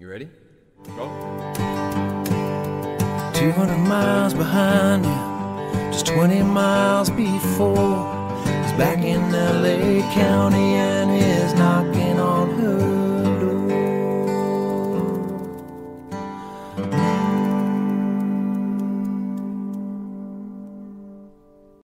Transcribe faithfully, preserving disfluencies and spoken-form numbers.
You ready? Go. two hundred miles behind you, just twenty miles before. It's back in L A County.